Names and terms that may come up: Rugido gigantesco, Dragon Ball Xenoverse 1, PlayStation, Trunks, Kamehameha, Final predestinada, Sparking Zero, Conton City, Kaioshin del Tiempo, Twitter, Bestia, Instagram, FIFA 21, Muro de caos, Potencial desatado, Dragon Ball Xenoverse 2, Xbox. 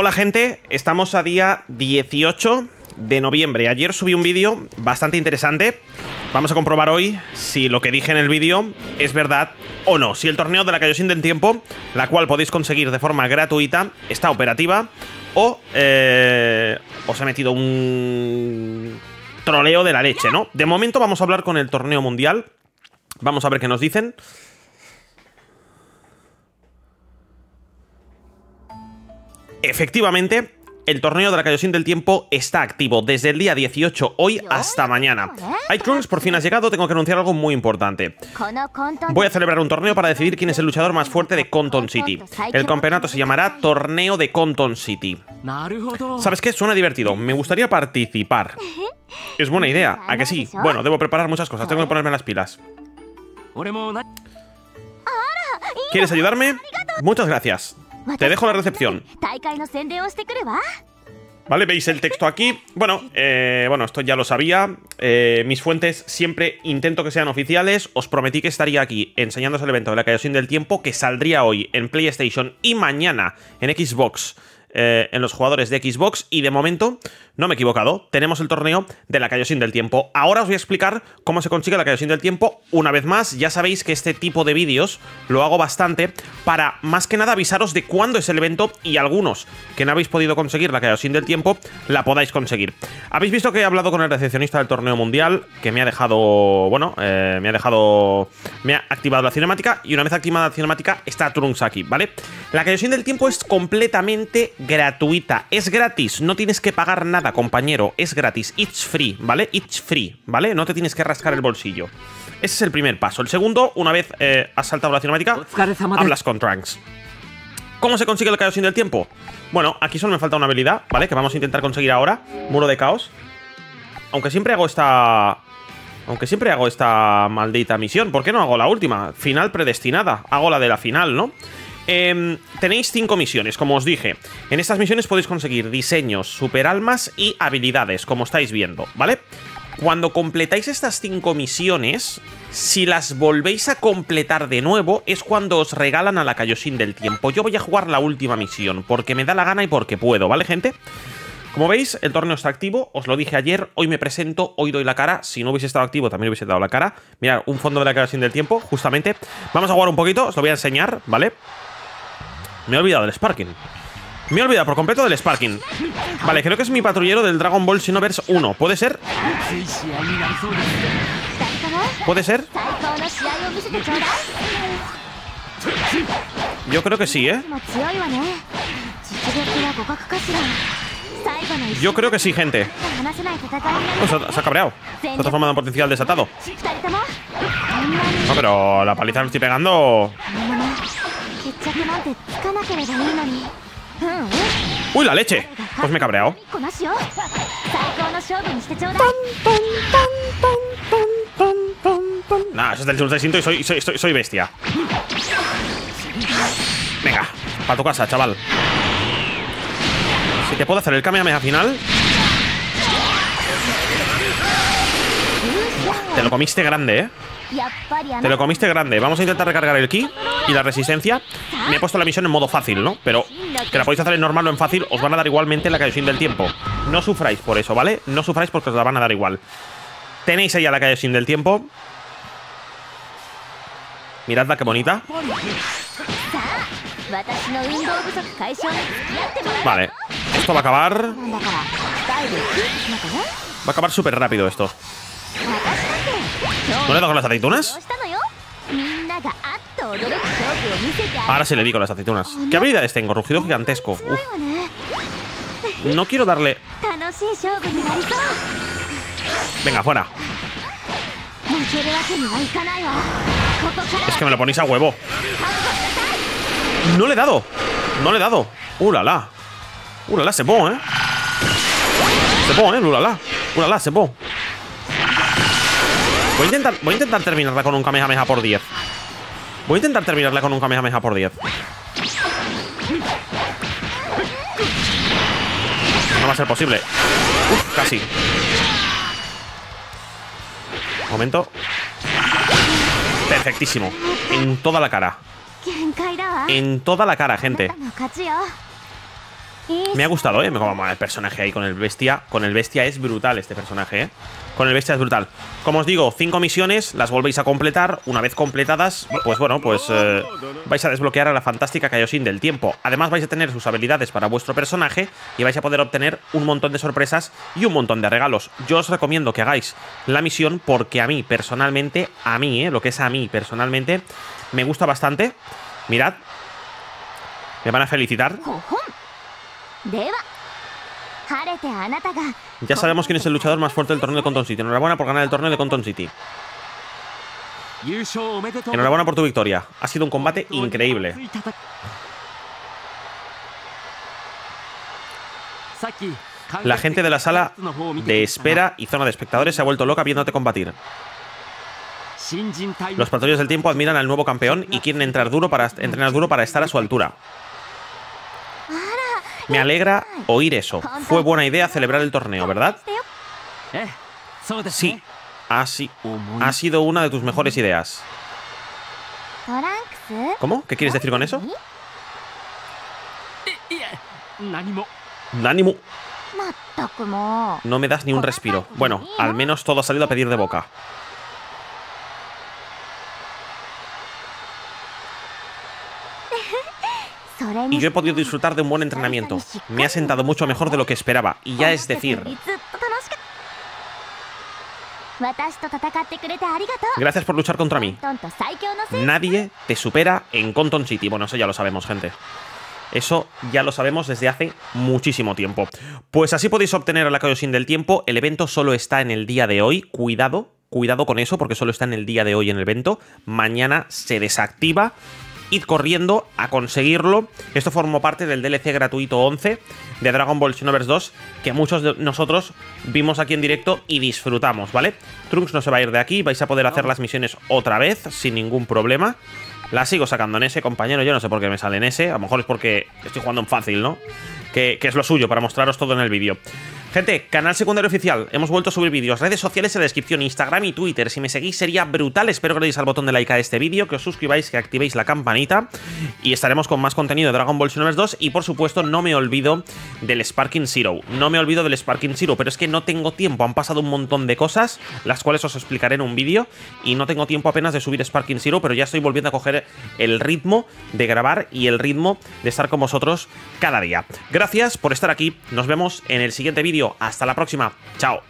Hola gente, estamos a día 18 de noviembre. Ayer subí un vídeo bastante interesante. Vamos a comprobar hoy si lo que dije en el vídeo es verdad o no. Si el torneo de la Kaioshin del Tiempo, la cual podéis conseguir de forma gratuita, está operativa o os he metido un troleo de la leche, ¿no? De momento vamos a hablar con el torneo mundial. Vamos a ver qué nos dicen. Efectivamente, el torneo de la Kaioshin del Tiempo está activo desde el día 18, hoy hasta mañana. Trunks, por fin has llegado, tengo que anunciar algo muy importante. Voy a celebrar un torneo para decidir quién es el luchador más fuerte de Conton City. El campeonato se llamará Torneo de Conton City. ¿Sabes qué? Suena divertido, me gustaría participar. Es buena idea, ¿a que sí? Bueno, debo preparar muchas cosas, tengo que ponerme las pilas. ¿Quieres ayudarme? Muchas gracias. Te dejo la recepción. Vale, veis el texto aquí. Bueno, esto ya lo sabía. Mis fuentes siempre intento que sean oficiales. Os prometí que estaría aquí enseñándoos el evento de la Kaioshin del Tiempo, que saldría hoy en PlayStation y mañana en Xbox, en los jugadores de Xbox. Y de momento, no me he equivocado, tenemos el torneo de la Kaioshin del Tiempo. Ahora os voy a explicar cómo se consigue la Kaioshin del Tiempo una vez más. Ya sabéis que este tipo de vídeos lo hago bastante para, más que nada, avisaros de cuándo es el evento y algunos que no habéis podido conseguir la Kaioshin del Tiempo, la podáis conseguir. Habéis visto que he hablado con el recepcionista del torneo mundial, que me ha dejado... Bueno, me ha activado la cinemática, y una vez activada la cinemática está Trunks aquí, ¿vale? La Kaioshin del Tiempo es completamente gratuita, es gratis, no tienes que pagar nada, compañero, es gratis, it's free, ¿vale? It's free, ¿vale? No te tienes que rascar el bolsillo. Ese es el primer paso. El segundo, una vez has saltado la cinemática, hablas con Trunks. ¿Cómo se consigue el Kaioshin del Tiempo? Bueno, aquí solo me falta una habilidad, ¿vale? Que vamos a intentar conseguir ahora, Muro de Caos. Aunque siempre hago esta maldita misión, ¿por qué no hago la última? Final predestinada, hago la de la final, ¿no? Tenéis 5 misiones, como os dije. En estas misiones podéis conseguir diseños, superalmas y habilidades, como estáis viendo, ¿vale? Cuando completáis estas 5 misiones, si las volvéis a completar de nuevo, es cuando os regalan a la Kaioshin del Tiempo. Yo voy a jugar la última misión, porque me da la gana y porque puedo, ¿vale, gente? Como veis, el torneo está activo, os lo dije ayer, hoy me presento, hoy doy la cara. Si no hubiese estado activo, también hubiese dado la cara. Mirad, un fondo de la Kaioshin del Tiempo, justamente. Vamos a jugar un poquito, os lo voy a enseñar, ¿vale? Me he olvidado del Sparking. Me he olvidado por completo del Sparking. Vale, creo que es mi patrullero del Dragon Ball Xenoverse 1. ¿Puede ser? ¿Puede ser? Yo creo que sí, ¿eh? Yo creo que sí, gente. Se ha cabreado. Se ha transformado en potencial desatado. No, pero la paliza que estoy pegando... ¡Uy, la leche! Pues me he cabreado. Nah, eso es del instinto y soy bestia. Venga, para tu casa, chaval. Si te puedo hacer el Kamehameha final... Te lo comiste grande, ¿eh? Te lo comiste grande. Vamos a intentar recargar el ki y la resistencia. Me he puesto la misión en modo fácil, ¿no? Pero que la podéis hacer en normal o en fácil, os van a dar igualmente la Kaioshin del Tiempo. No sufráis por eso, ¿vale? No sufráis porque os la van a dar igual. Tenéis ahí a la Kaioshin del Tiempo. Miradla, qué bonita. Vale, esto va a acabar. Va a acabar súper rápido esto. ¿No le he dado con las aceitunas? Ahora sí le di con las aceitunas. ¿Qué habilidades tengo? Rugido gigantesco. No quiero darle... Venga, fuera. Es que me lo ponéis a huevo. No le he dado. No le he dado. ¡Ulala! ¡Ulala, se po, eh! Se po, eh. ¡Ulala! ¡Ulala, se po! Voy a intentar terminarla con un Kamehameha por 10. Voy a intentar terminarla con un Kamehameha por 10. No va a ser posible. Uf, casi. Momento. Perfectísimo. En toda la cara. En toda la cara, gente. Me ha gustado, ¿eh? Me como el personaje ahí con el Bestia. Con el Bestia es brutal este personaje, ¿eh? Con el Bestia es brutal. Como os digo, 5 misiones, las volvéis a completar. Una vez completadas, pues bueno, pues vais a desbloquear a la fantástica Kaioshin del Tiempo. Además vais a tener sus habilidades para vuestro personaje y vais a poder obtener un montón de sorpresas y un montón de regalos. Yo os recomiendo que hagáis la misión porque a mí, personalmente, lo que es a mí, personalmente, me gusta bastante. Mirad, me van a felicitar. Ya sabemos quién es el luchador más fuerte del torneo de Conton City. Enhorabuena por ganar el torneo de Conton City. Enhorabuena por tu victoria. Ha sido un combate increíble. La gente de la sala de espera y zona de espectadores se ha vuelto loca viéndote combatir. Los patrulleros del tiempo admiran al nuevo campeón y quieren entrenar duro para estar a su altura. Me alegra oír eso. Fue buena idea celebrar el torneo, ¿verdad? Sí, ha sido una de tus mejores ideas. ¿Cómo? ¿Qué quieres decir con eso? ¡Nánimo! No me das ni un respiro. Bueno, al menos todo ha salido a pedir de boca. Y yo he podido disfrutar de un buen entrenamiento. Me ha sentado mucho mejor de lo que esperaba. Y ya es decir... Gracias por luchar contra mí. Nadie te supera en Conton City. Bueno, eso ya lo sabemos, gente. Eso ya lo sabemos desde hace muchísimo tiempo. Pues así podéis obtener a la Kaioshin del Tiempo. El evento solo está en el día de hoy. Cuidado, cuidado con eso, porque solo está en el día de hoy en el evento. Mañana se desactiva. Id corriendo a conseguirlo. Esto formó parte del DLC gratuito 11 de Dragon Ball Xenoverse 2 que muchos de nosotros vimos aquí en directo y disfrutamos, ¿vale? Trunks no se va a ir de aquí, vais a poder hacer las misiones otra vez sin ningún problema. La sigo sacando en ese, compañero, yo no sé por qué me sale en ese. A lo mejor es porque estoy jugando en fácil, ¿no? Que es lo suyo, para mostraros todo en el vídeo. Gente, canal secundario oficial, hemos vuelto a subir vídeos, redes sociales en la descripción, Instagram y Twitter. Si me seguís sería brutal, espero que le deis al botón de like a este vídeo, que os suscribáis, que activéis la campanita. Y estaremos con más contenido de Dragon Ball Xenoverse 2 y por supuesto no me olvido del Sparking Zero. No me olvido del Sparking Zero, pero es que no tengo tiempo, han pasado un montón de cosas, las cuales os explicaré en un vídeo. Y no tengo tiempo apenas de subir Sparking Zero, pero ya estoy volviendo a coger el ritmo de grabar y el ritmo de estar con vosotros cada día. Gracias por estar aquí, nos vemos en el siguiente vídeo. Hasta la próxima. Chao.